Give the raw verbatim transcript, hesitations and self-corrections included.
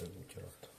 Güzel bir kağıt.